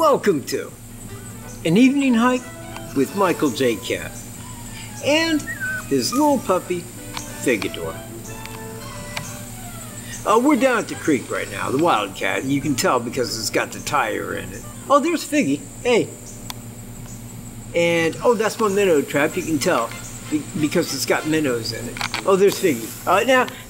Welcome to an evening hike with Michael J. Cat and his little puppy, Figador. We're down at the creek right now, the Wildcat. You can tell because it's got the tire in it. Oh, there's Figgy. Hey. And, oh, that's my minnow trap. You can tell because it's got minnows in it. Oh, there's Figgy.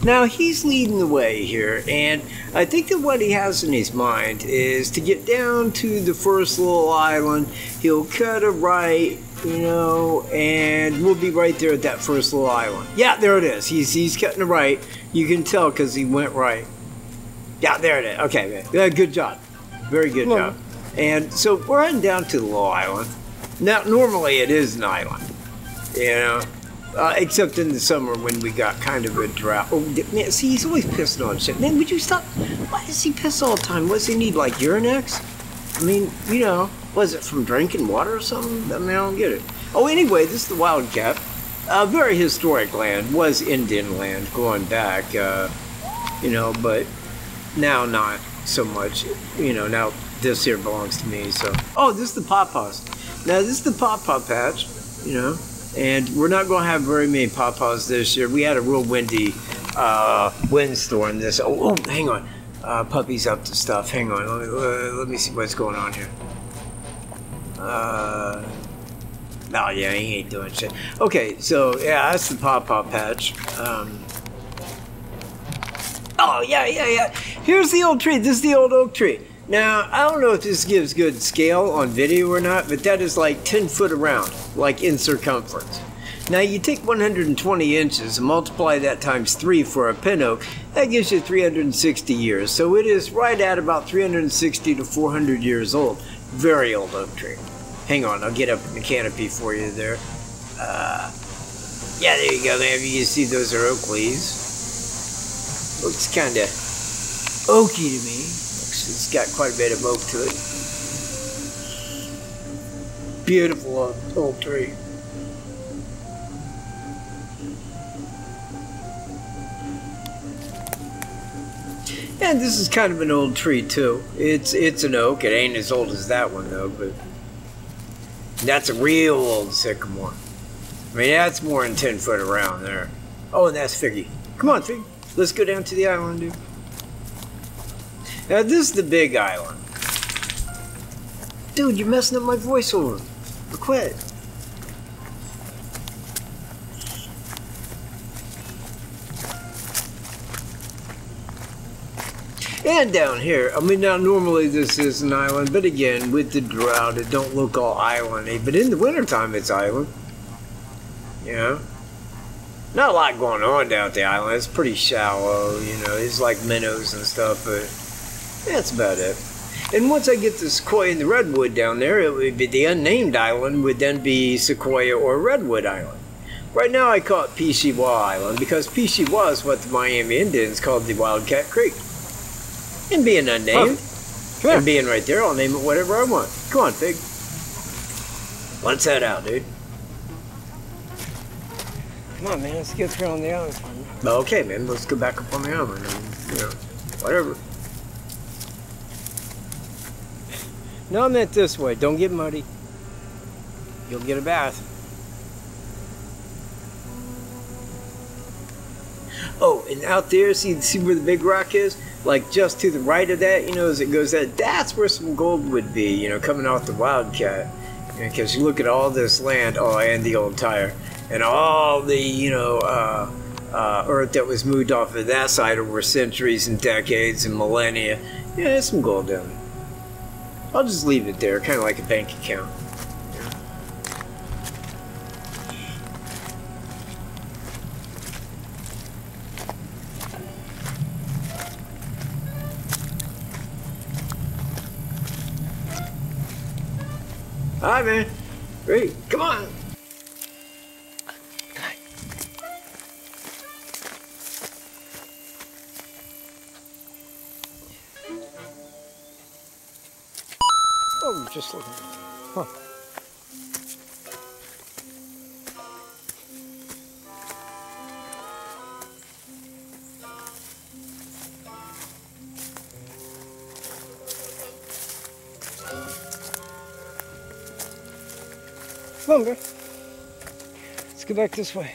Now he's leading the way here, and I think that what he has in his mind is to get down to the first little island. He'll cut a right, you know, and we'll be right there at that first little island. Yeah, there it is. He's cutting a right. You can tell because he went right. Yeah, there it is. Okay, man. Yeah, good job. Very good job. And so we're heading down to the little island. Now, normally it is an island, you know, except in the summer when we got kind of a drought. Oh, man, see, he's always pissing on shit. Man, would you stop? Why does he piss all the time? What does he need, like Urinex? I mean, you know, was it from drinking water or something? I mean, I don't get it. Oh, anyway, this is the Wildcat. Very historic land, was Indian land going back, you know, but now not so much. You know, now this here belongs to me, so. Oh, this is the pawpaws. Now, this is the pawpaw patch, you know, and we're not going to have very many pawpaws this year. We had a real windy windstorm this. Oh, hang on. Puppy's up to stuff. Hang on. Let me see what's going on here. Oh, yeah, he ain't doing shit. Okay, so, yeah, that's the pawpaw patch. Oh, yeah. Here's the old tree. This is the old oak tree. Now, I don't know if this gives good scale on video or not, but that is like 10 foot around, like in circumference. Now, you take 120 inches and multiply that times 3 for a pin oak, that gives you 360 years. So it is right at about 360 to 400 years old. Very old oak tree. Hang on, I'll get up in the canopy for you there. Yeah, there you go, man. You can see those are oak leaves. Looks kind of oaky to me. It's got quite a bit of oak to it. Beautiful old tree. And this is kind of an old tree too. It's an oak. It ain't as old as that one though, but that's a real old sycamore. I mean, that's more than 10 foot around there. Oh, and that's Figgy. Come on, Figgy. Let's go down to the island, dude. Now, this is the big island. Dude, you're messing up my voiceover. Quit. And down here, I mean, now normally this is an island, but again, with the drought, it don't look all islandy. But in the wintertime, it's island. You know? Not a lot going on down at the island. It's pretty shallow, you know. It's like minnows and stuff, but that's about it. And once I get the sequoia and the redwood down there, it would be the unnamed island would then be Sequoia or Redwood Island. Right now I call it Pishiwa Island because Pishiwa is what the Miami Indians called the Wildcat Creek. And being unnamed, and being right there, I'll name it whatever I want. Come on, Fig. Let's head out, dude. Come on, man. Let's get through on the island. Okay, man. Let's go back up on the island. And, you know, whatever. No, I meant this way. Don't get muddy. You'll get a bath. Oh, and out there, see where the big rock is? Like just to the right of that, you know, as it goes out, that's where some gold would be, you know, coming off the Wildcat. Because you look at all this land, oh, and the old tire, and all the, you know, earth that was moved off of that side over centuries and decades and millennia. Yeah, there's some gold down there. I'll just leave it there, kind of like a bank account. Hi, man. Great. Come on. Oh, just looking. Huh. longer. Let's go back this way.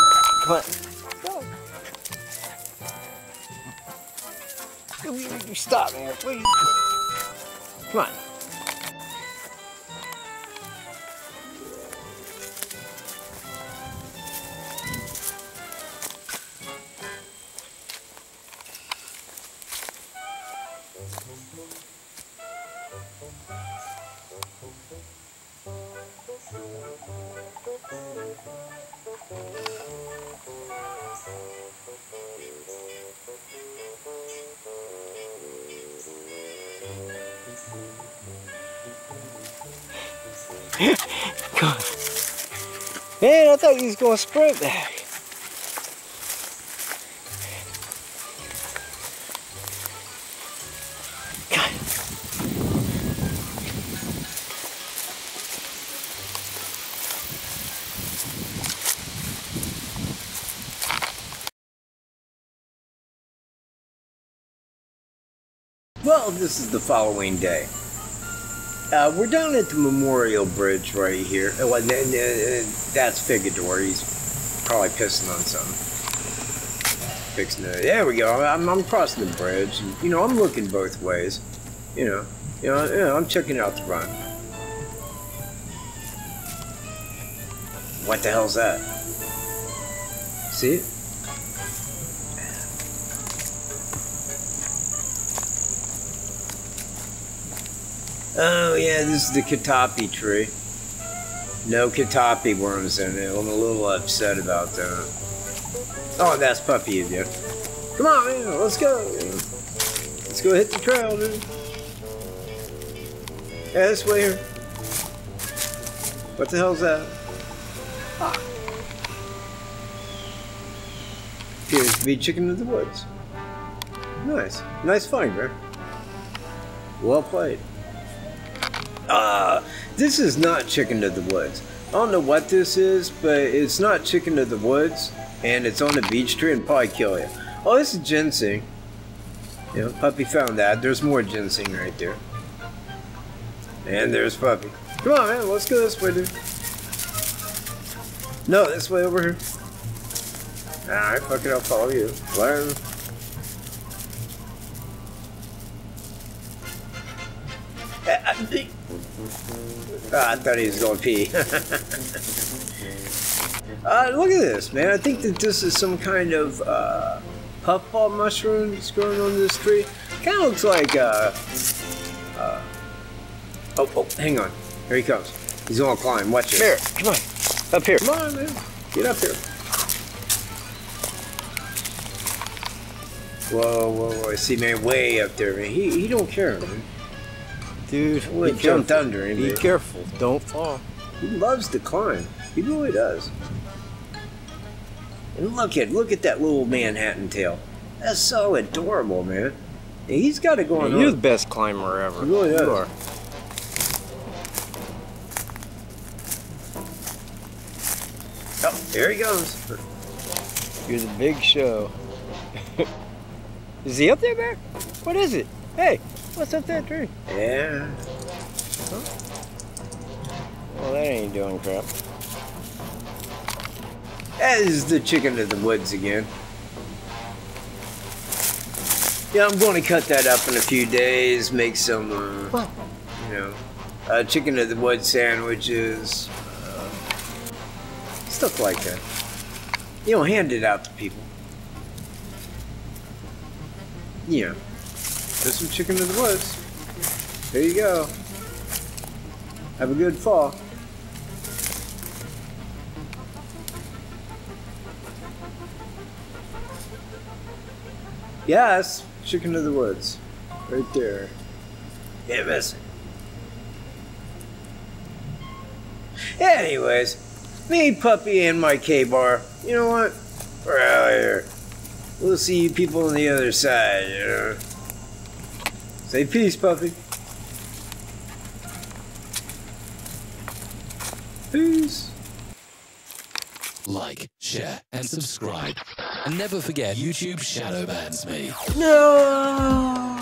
Come on. Come on. Stop, man, please. Come on. Come on. Man, I thought he was going to sprint back. Well, this is the following day. We're down at the Memorial Bridge right here. Well, that's Figador. He's probably pissing on something. Fixing it. There we go. I'm crossing the bridge. And, you know, I'm looking both ways. You know, I'm checking out the run. What the hell's that? See it? Oh yeah, this is the catapi tree. No catapi worms in it. I'm a little upset about that. Oh, that's puppy again. Come on, man, let's go. Let's go hit the trail, dude. Yeah, this way here. What the hell's that? Ah. Appears to be chicken of the woods. Nice. Nice find, man. Well played. This is not chicken of the woods. I don't know what this is, but it's not chicken of the woods, and it's on a beech tree and probably kill you. Oh, this is ginseng. Yeah, puppy found that. There's more ginseng right there. And there's puppy. Come on, man, let's go this way, dude. No, this way over here. Alright, fuck it, I'll follow you. Whatever. I thought he was going to pee. Look at this, man. I think that this is some kind of puffball mushroom that's growing on this tree. Kind of looks like oh, hang on. Here he comes. He's going to climb. Watch it. Here, come on. Up here. Come on, man. Get up here. Whoa, whoa, whoa. I see, man, way up there, man. He don't care, man. Dude, he jumped under him. Be careful, don't fall. He loves to climb. He really does. And look at that little Manhattan tail. That's so adorable, man. And he's got it going on. You're the best climber ever. He really you are. Oh, there he goes. You're the big show. Is he up there, Bear? What is it? Hey. What's up that tree? Yeah. Huh? Well, that ain't doing crap. That is the chicken of the woods again. Yeah, I'm going to cut that up in a few days, make some, chicken of the wood sandwiches, stuff like that. You know, hand it out to people. Yeah. There's some chicken of the woods. There you go. Have a good fall. Yes, chicken of the woods. Right there. Can't miss it. Anyways, me, Puppy, and my K-Bar, you know what? We're out here. We'll see you people on the other side, you know? Say peace, Puppy. Peace. Like, share, and subscribe. And never forget, YouTube shadow bans me. No!